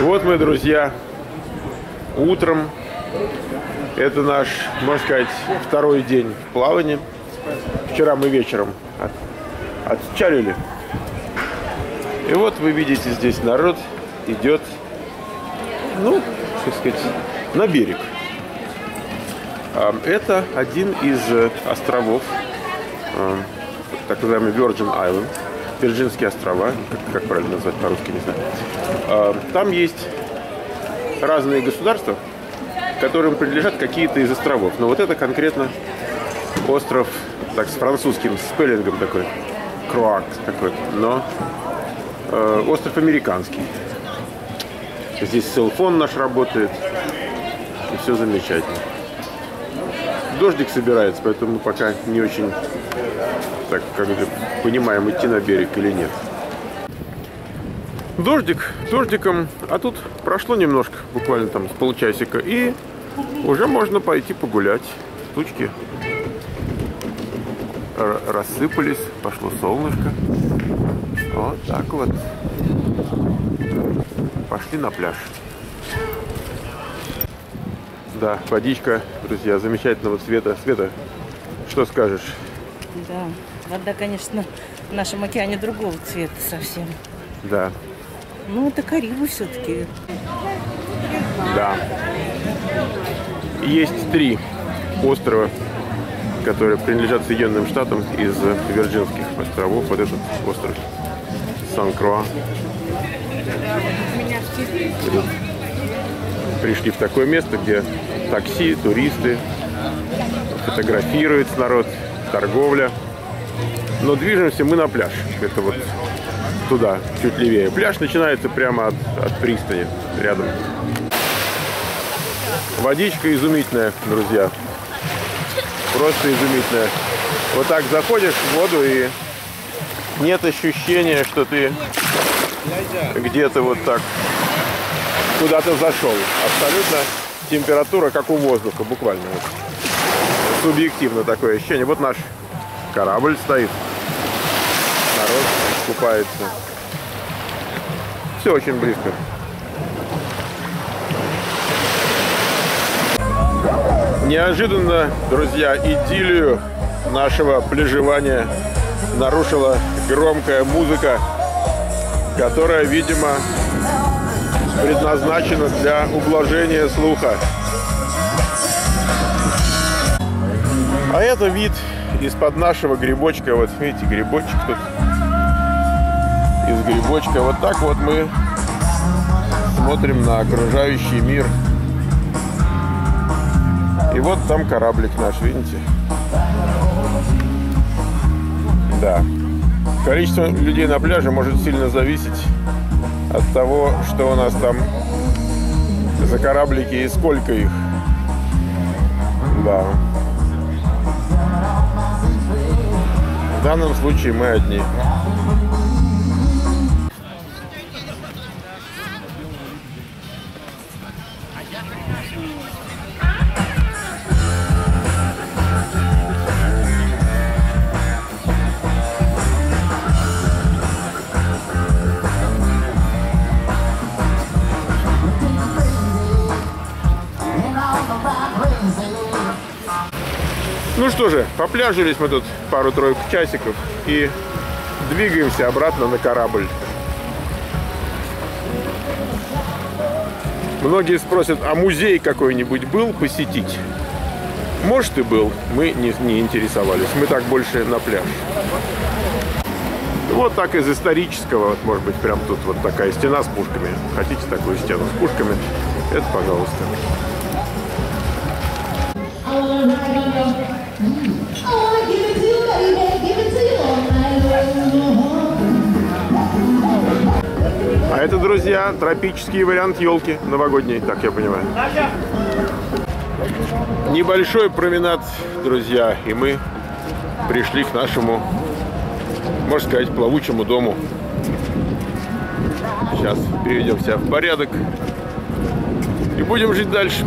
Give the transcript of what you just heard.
Вот мы, друзья, утром. Это наш, можно сказать, второй день в плавании. Вчера мы вечером отчалили. И вот вы видите, здесь народ идет, ну, так сказать, на берег. Это один из островов, так называемый Virgin Island, Виргинские острова, как правильно назвать по-русски, не знаю. Там есть разные государства, которым принадлежат какие-то из островов. Но вот это конкретно остров, так, с французским спеллингом такой, Круак такой, но остров американский. Здесь селфон наш работает, и все замечательно. Дождик собирается, поэтому мы пока не очень так, как бы, понимаем, идти на берег или нет. Дождик дождиком, а тут прошло немножко, буквально там полчасика, и уже можно пойти погулять. Тучки рассыпались, пошло солнышко. Вот так вот. Пошли на пляж. Да, водичка, друзья, замечательного цвета. Света, что скажешь? Да, вода, конечно, в нашем океане другого цвета совсем. Да. Ну, это Карибы все-таки. Да. Есть три острова, которые принадлежат Соединенным Штатам из Виргинских островов. Вот этот остров Сан-Круа. Пришли в такое место, где такси, туристы, фотографирует народ, торговля. Но движемся мы на пляж. Это вот туда, чуть левее. Пляж начинается прямо от пристани, рядом. Водичка изумительная, друзья. Просто изумительная. Вот так заходишь в воду, и нет ощущения, что ты где-то вот так куда-то зашел. Абсолютно температура, как у воздуха, буквально. Субъективно такое ощущение. Вот наш корабль стоит. Народ купается. Все очень близко. Неожиданно, друзья, идиллию нашего пляжевания нарушила громкая музыка, которая, видимо, предназначена для ублажения слуха. А это вид из-под нашего грибочка. Вот видите, грибочек тут. Из грибочка. Вот так вот мы смотрим на окружающий мир. И вот там кораблик наш, видите? Да. Количество людей на пляже может сильно зависеть от того, что у нас там за кораблики и сколько их. Да. В данном случае мы одни. Ну что же, попляжились мы тут пару-тройку часиков и двигаемся обратно на корабль. Многие спросят, а музей какой-нибудь был посетить? Может, и был, мы не интересовались, мы так больше на пляж. Вот так из исторического, вот, может быть, прям тут вот такая стена с пушками. Хотите такую стену с пушками? Это, пожалуйста. А это, друзья, тропический вариант елки новогодней, так я понимаю. Небольшой променад, друзья, и мы пришли к нашему, можно сказать, плавучему дому. Сейчас приведем себя в порядок и будем жить дальше.